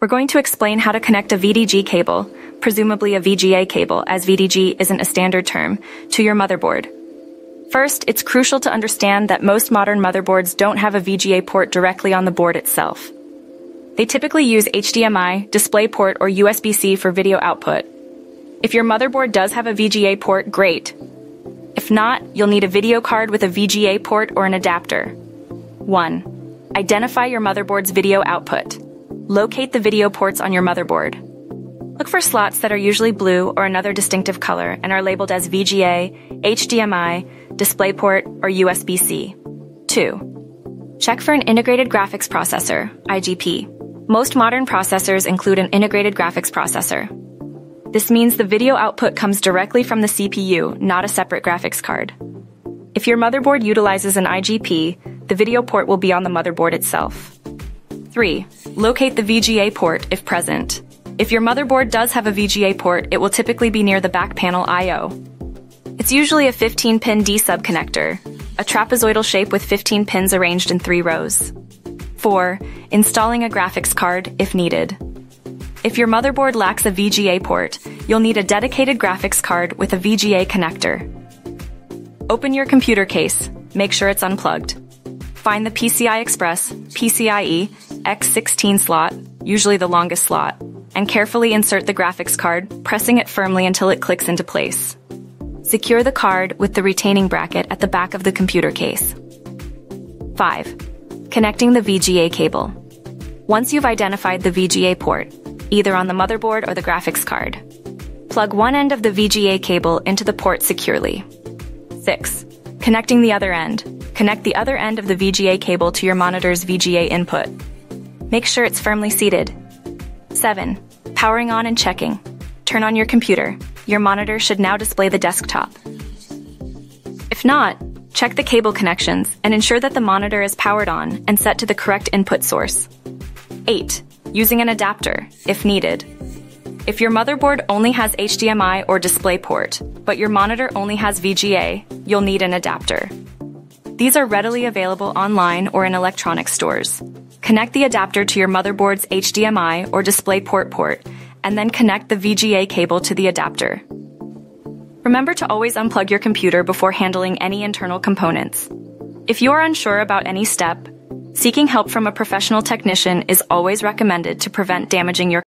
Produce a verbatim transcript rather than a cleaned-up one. We're going to explain how to connect a V D G cable, presumably a V G A cable, as V D G isn't a standard term, to your motherboard. First, it's crucial to understand that most modern motherboards don't have a V G A port directly on the board itself. They typically use H D M I, DisplayPort, or U S B C for video output. If your motherboard does have a V G A port, great. If not, you'll need a video card with a V G A port or an adapter. one. Identify your motherboard's video output. Locate the video ports on your motherboard. Look for slots that are usually blue or another distinctive color and are labeled as V G A, H D M I, DisplayPort, or U S B C. two. Check for an integrated graphics processor, I G P. Most modern processors include an integrated graphics processor. This means the video output comes directly from the C P U, not a separate graphics card. If your motherboard utilizes an I G P, the video port will be on the motherboard itself. three. Locate the V G A port if present. If your motherboard does have a V G A port, it will typically be near the back panel I O. It's usually a fifteen pin D sub connector, a trapezoidal shape with fifteen pins arranged in three rows. four. Installing a graphics card if needed. If your motherboard lacks a V G A port, you'll need a dedicated graphics card with a V G A connector. Open your computer case, make sure it's unplugged. Find the P C I Express, PCIe, X sixteen slot, usually the longest slot, and carefully insert the graphics card, pressing it firmly until it clicks into place. Secure the card with the retaining bracket at the back of the computer case. five. Connecting the V G A cable. Once you've identified the V G A port, either on the motherboard or the graphics card, plug one end of the V G A cable into the port securely. six. Connecting the other end. Connect the other end of the V G A cable to your monitor's V G A input. Make sure it's firmly seated. seven. Powering on and checking. Turn on your computer. Your monitor should now display the desktop. If not, check the cable connections and ensure that the monitor is powered on and set to the correct input source. eight. Using an adapter, if needed. If your motherboard only has H D M I or DisplayPort, but your monitor only has V G A, you'll need an adapter. These are readily available online or in electronic stores. Connect the adapter to your motherboard's H D M I or DisplayPort port, and then connect the V G A cable to the adapter. Remember to always unplug your computer before handling any internal components. If you are unsure about any step, seeking help from a professional technician is always recommended to prevent damaging your computer.